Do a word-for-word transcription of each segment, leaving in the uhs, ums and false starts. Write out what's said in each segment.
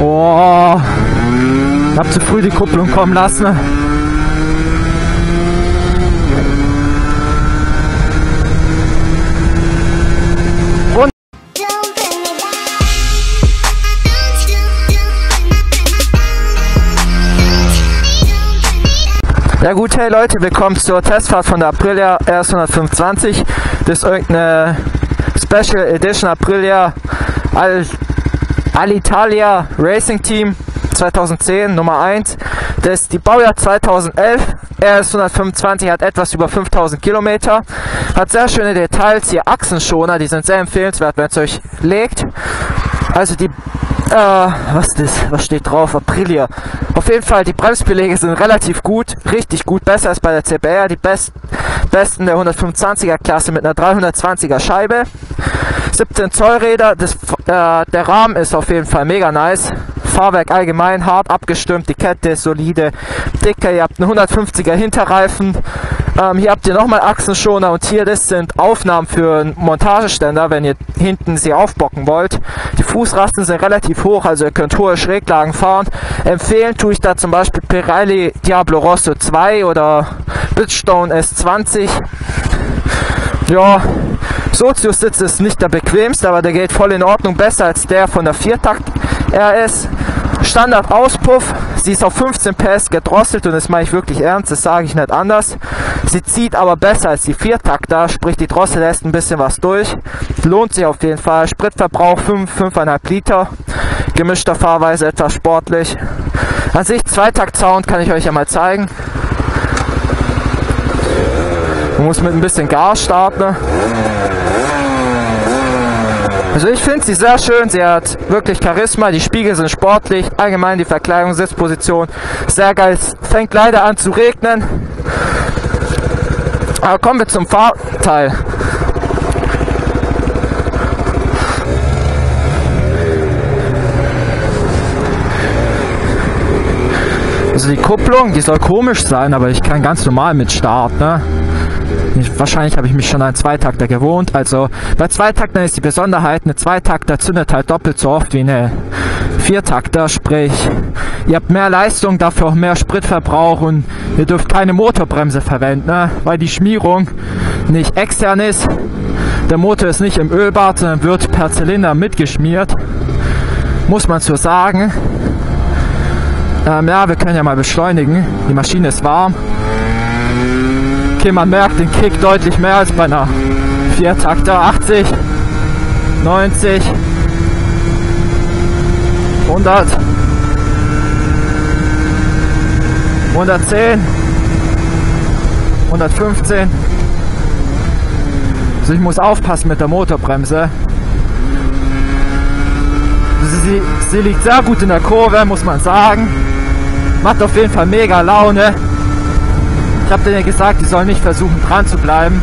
Oh, ich habe zu früh die Kupplung kommen lassen. Ja gut, hey Leute, willkommen zur Testfahrt von der Aprilia R S hundertzweiundzwanzig. Das ist irgendeine Special Edition Aprilia Al Alitalia Racing Team zweitausendzehn Nummer eins. Das ist die Baujahr zweitausendelf. R S hundertfünfundzwanzig hat etwas über fünftausend Kilometer. Hat sehr schöne Details, hier Achsenschoner, die sind sehr empfehlenswert, wenn es euch legt. Also die, äh, was ist das? Was steht drauf? Aprilia. Auf jeden Fall, die Bremsbeläge sind relativ gut, richtig gut, besser als bei der C B R, die best, besten der hundertfünfundzwanziger Klasse mit einer dreihundertzwanziger Scheibe. siebzehn Zoll Räder, das, äh, der Rahmen ist auf jeden Fall mega nice. Fahrwerk allgemein hart abgestimmt, die Kette ist solide, dicker, ihr habt einen hundertfünfziger Hinterreifen. Ähm, hier habt ihr nochmal Achsenschoner und hier, das sind Aufnahmen für einen Montageständer, wenn ihr hinten sie aufbocken wollt. Die Fußrasten sind relativ hoch, also ihr könnt hohe Schräglagen fahren. Empfehlen tue ich da zum Beispiel Pirelli Diablo Rosso zwei oder Bridgestone S zwanzig. Ja, Sozius-Sitz ist nicht der bequemste, aber der geht voll in Ordnung, besser als der von der Viertakt R S. Standard-Auspuff, sie ist auf fünfzehn PS gedrosselt und das meine ich wirklich ernst, das sage ich nicht anders. Sie zieht aber besser als die Viertakter, sprich die Drossel lässt ein bisschen was durch. Lohnt sich auf jeden Fall. Spritverbrauch fünf, fünfeinhalb Liter. Gemischter Fahrweise, etwas sportlich. An sich Zweitakt-Sound kann ich euch ja mal zeigen. Man muss mit ein bisschen Gas starten. Also ich finde sie sehr schön, sie hat wirklich Charisma, die Spiegel sind sportlich, allgemein die Verkleidung, Sitzposition, sehr geil, es fängt leider an zu regnen. Aber kommen wir zum Fahrteil. Also die Kupplung, die soll komisch sein, aber ich kann ganz normal mit starten, ne? Ich, wahrscheinlich habe ich mich schon an Zweitakter gewohnt. Also bei Zweitaktern ist die Besonderheit, eine Zweitakter zündet halt doppelt so oft wie eine Viertakter. Sprich, ihr habt mehr Leistung, dafür auch mehr Spritverbrauch und ihr dürft keine Motorbremse verwenden, ne? Weil die Schmierung nicht extern ist. Der Motor ist nicht im Ölbad, sondern wird per Zylinder mitgeschmiert. Muss man so sagen. Ähm, ja, wir können ja mal beschleunigen. Die Maschine ist warm. Okay, man merkt den Kick deutlich mehr als bei einer Viertakter. achtzig, neunzig, hundert, hundertzehn, hundertfünfzehn. Also ich muss aufpassen mit der Motorbremse. Sie, sie liegt sehr gut in der Kurve, muss man sagen. Macht auf jeden Fall mega Laune. Ich habe denen gesagt, die sollen nicht versuchen dran zu bleiben.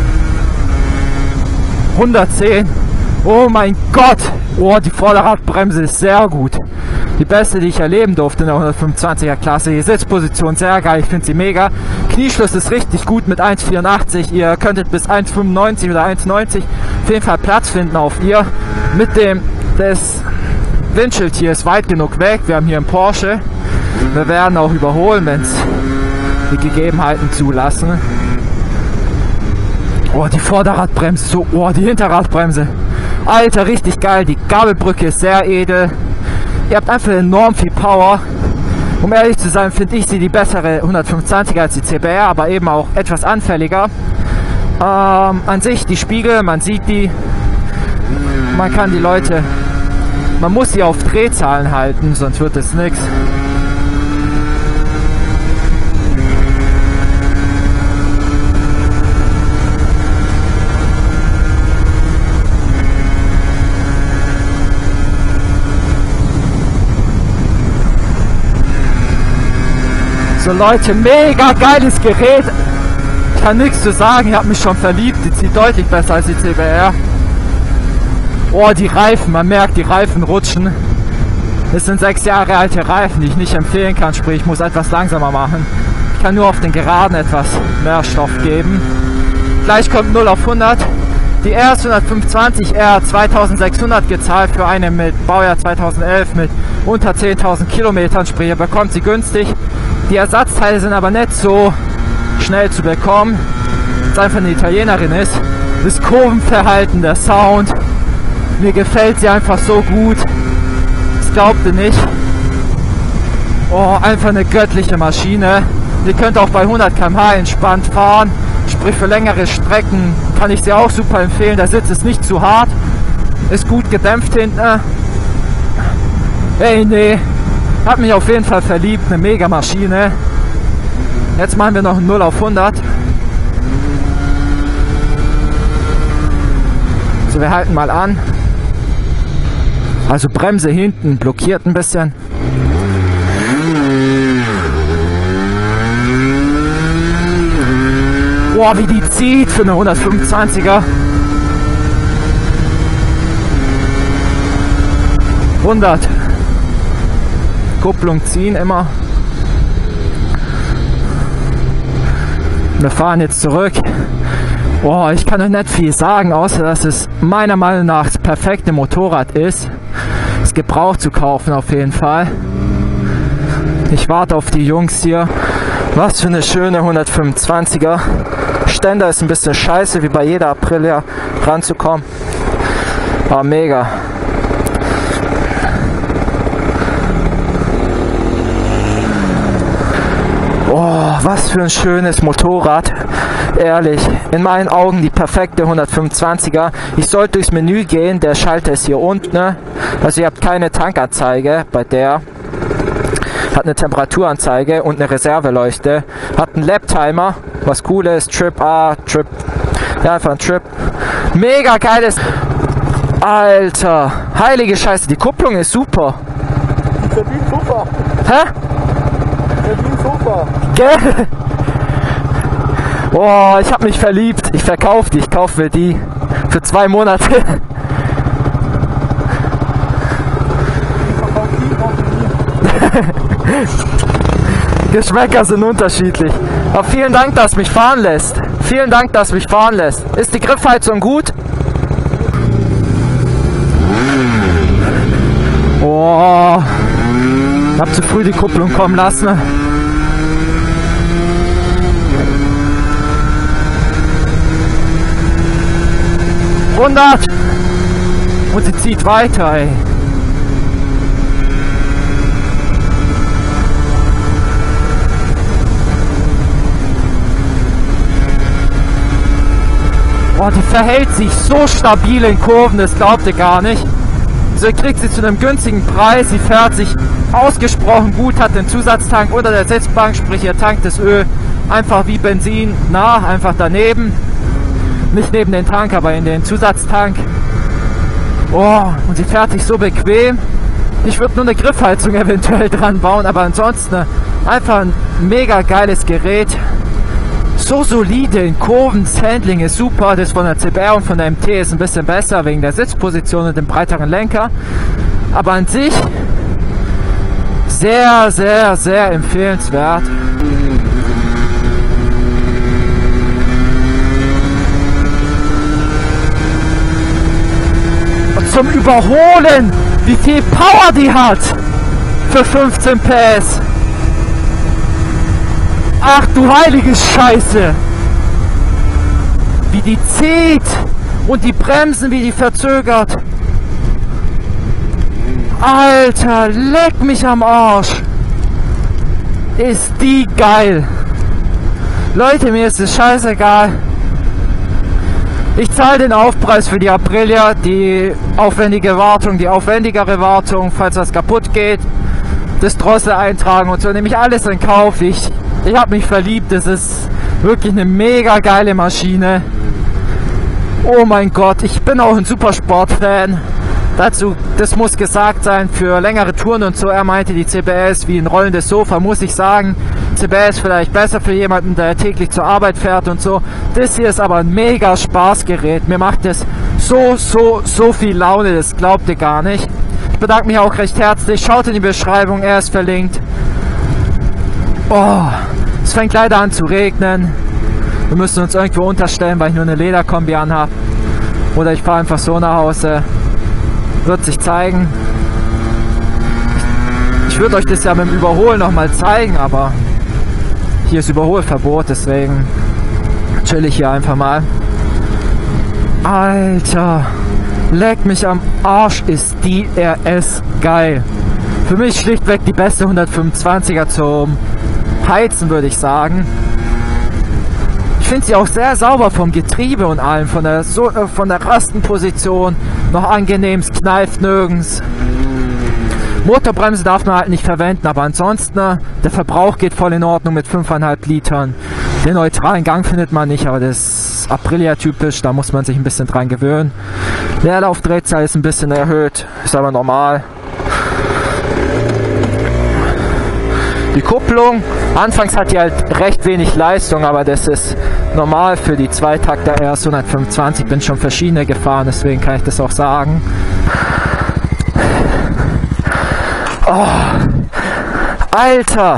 hundertzehn. Oh mein Gott. Oh, die Vorderradbremse ist sehr gut. Die beste, die ich erleben durfte in der hundertfünfundzwanziger Klasse. Die Sitzposition sehr geil. Ich finde sie mega. Knieschluss ist richtig gut mit eins vierundachtzig. Ihr könntet bis eins fünfundneunzig oder eins neunzig auf jeden Fall Platz finden auf ihr. Mit dem, das Windschild hier ist weit genug weg. Wir haben hier einen Porsche. Wir werden auch überholen, wenn es die Gegebenheiten zulassen. Oh, die Vorderradbremse, so, oh, die Hinterradbremse. Alter, richtig geil. Die Gabelbrücke ist sehr edel. Ihr habt einfach enorm viel Power. Um ehrlich zu sein, finde ich sie die bessere hundertfünfundzwanziger als die C B R, aber eben auch etwas anfälliger. Ähm, an sich die Spiegel, man sieht die. Man kann die Leute, man muss sie auf Drehzahlen halten, sonst wird es nichts. So Leute, mega geiles Gerät. Ich kann nichts zu sagen, ich habe mich schon verliebt. Die zieht deutlich besser als die C B R. Oh, die Reifen, man merkt, die Reifen rutschen. Das sind sechs Jahre alte Reifen, die ich nicht empfehlen kann. Sprich, ich muss etwas langsamer machen. Ich kann nur auf den Geraden etwas mehr Stoff geben. Gleich kommt null auf hundert. die R S hundertfünfundzwanzig R zweitausendsechshundert gezahlt für eine mit Baujahr zweitausendelf mit unter zehntausend Kilometern. Sprich, ihr bekommt sie günstig. Die Ersatzteile sind aber nicht so schnell zu bekommen, dass es einfach eine Italienerin ist. Das Kurvenverhalten, der Sound, mir gefällt sie einfach so gut. Ich glaubte nicht. Oh, einfach eine göttliche Maschine. Ihr könnt auch bei hundert Kilometer pro Stunde entspannt fahren. Sprich, für längere Strecken kann ich sie auch super empfehlen. Der Sitz ist nicht zu hart, ist gut gedämpft hinten. Ey, nee, hat mich auf jeden Fall verliebt, eine mega Maschine. Jetzt machen wir noch ein null auf hundert. So, wir halten mal an. Also Bremse hinten blockiert ein bisschen. Boah, wie die zieht für eine hundertfünfundzwanziger. hundert. Kupplung ziehen immer. Wir fahren jetzt zurück. Boah, ich kann euch nicht viel sagen, außer dass es meiner Meinung nach das perfekte Motorrad ist. Es gebraucht zu kaufen auf jeden Fall. Ich warte auf die Jungs hier. Was für eine schöne hundertfünfundzwanziger. Ständer ist ein bisschen scheiße, wie bei jeder Aprilia ranzukommen. War mega. Oh, was für ein schönes Motorrad. Ehrlich, in meinen Augen die perfekte hundertfünfundzwanziger. Ich sollte durchs Menü gehen, der Schalter ist hier unten. Ne? Also ihr habt keine Tankanzeige bei der. Hat eine Temperaturanzeige und eine Reserveleuchte. Hat einen Lap-Timer, was cool ist. Trip A, Trip. Ja, einfach ein Trip. Mega geiles. Alter, heilige Scheiße, die Kupplung ist super. Der Beat super. Hä? Der Beat super. Gell? Oh, ich hab mich verliebt. Ich verkaufe die, ich kaufe mir die. Für zwei Monate. Geschmäcker sind unterschiedlich. Aber vielen Dank, dass mich fahren lässt. Vielen Dank, dass mich fahren lässt. Ist die Griffheizung gut? Oh, ich hab zu früh die Kupplung kommen lassen. hundert! Und sie zieht weiter, ey. Oh, die verhält sich so stabil in Kurven, das glaubt ihr gar nicht. So, ihr kriegt sie zu einem günstigen Preis, sie fährt sich ausgesprochen gut, hat den Zusatztank unter der Sitzbank, sprich ihr tankt das Öl einfach wie Benzin nach, einfach daneben. Nicht neben den Tank, aber in den Zusatztank. Oh, und sie fährt sich so bequem. Ich würde nur eine Griffheizung eventuell dran bauen, aber ansonsten einfach ein mega geiles Gerät. So solide in Kurven, das Handling ist super, das von der C B R und von der M T ist ein bisschen besser wegen der Sitzposition und dem breiteren Lenker. Aber an sich sehr, sehr, sehr empfehlenswert. Und zum Überholen, wie viel Power die hat für fünfzehn PS. Ach du heilige Scheiße! Wie die zieht! Und die Bremsen, wie die verzögert! Alter, leck mich am Arsch! Ist die geil! Leute, mir ist es scheißegal! Ich zahle den Aufpreis für die Aprilia, die aufwendige Wartung, die aufwendigere Wartung, falls was kaputt geht, das Drossel eintragen und so, nehme ich alles in Kauf. Ich Ich habe mich verliebt, es ist wirklich eine mega geile Maschine. Oh mein Gott, ich bin auch ein Supersport-Fan. Dazu, das muss gesagt sein, für längere Touren und so. Er meinte die C B S wie ein rollendes Sofa, muss ich sagen. C B S vielleicht besser für jemanden, der täglich zur Arbeit fährt und so. Das hier ist aber ein mega Spaßgerät. Mir macht das so, so, so viel Laune, das glaubt ihr gar nicht. Ich bedanke mich auch recht herzlich. Schaut in die Beschreibung, er ist verlinkt. Oh, es fängt leider an zu regnen. Wir müssen uns irgendwo unterstellen, weil ich nur eine Lederkombi anhabe. Oder ich fahre einfach so nach Hause. Wird sich zeigen. Ich würde euch das ja mit dem Überholen nochmal zeigen, aber hier ist Überholverbot, deswegen chill ich hier einfach mal. Alter, leck mich am Arsch, ist die R S geil. Für mich schlichtweg die beste hundertfünfundzwanziger zum Heizen, würde ich sagen. Ich finde sie auch sehr sauber vom Getriebe und allem, von der, so äh, von der Rastenposition, noch angenehm, es kneift nirgends. Motorbremse darf man halt nicht verwenden, aber ansonsten, der Verbrauch geht voll in Ordnung mit fünfeinhalb Litern. Den neutralen Gang findet man nicht, aber das ist Aprilia typisch, da muss man sich ein bisschen dran gewöhnen. Leerlaufdrehzahl ist ein bisschen erhöht, ist aber normal. Die Kupplung, anfangs hat die halt recht wenig Leistung, aber das ist normal für die Zweitakter R S hundertfünfundzwanzig, bin schon verschiedene gefahren, deswegen kann ich das auch sagen. Oh, Alter!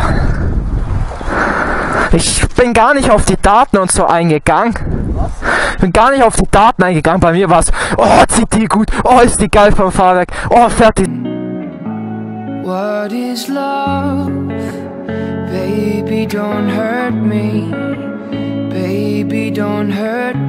Ich bin gar nicht auf die Daten und so eingegangen. Ich bin gar nicht auf die Daten eingegangen. Bei mir war es, oh, zieht die gut, oh, ist die geil vom Fahrwerk, oh, fährt die. What is love? Baby, don't hurt me. Baby, don't hurt me.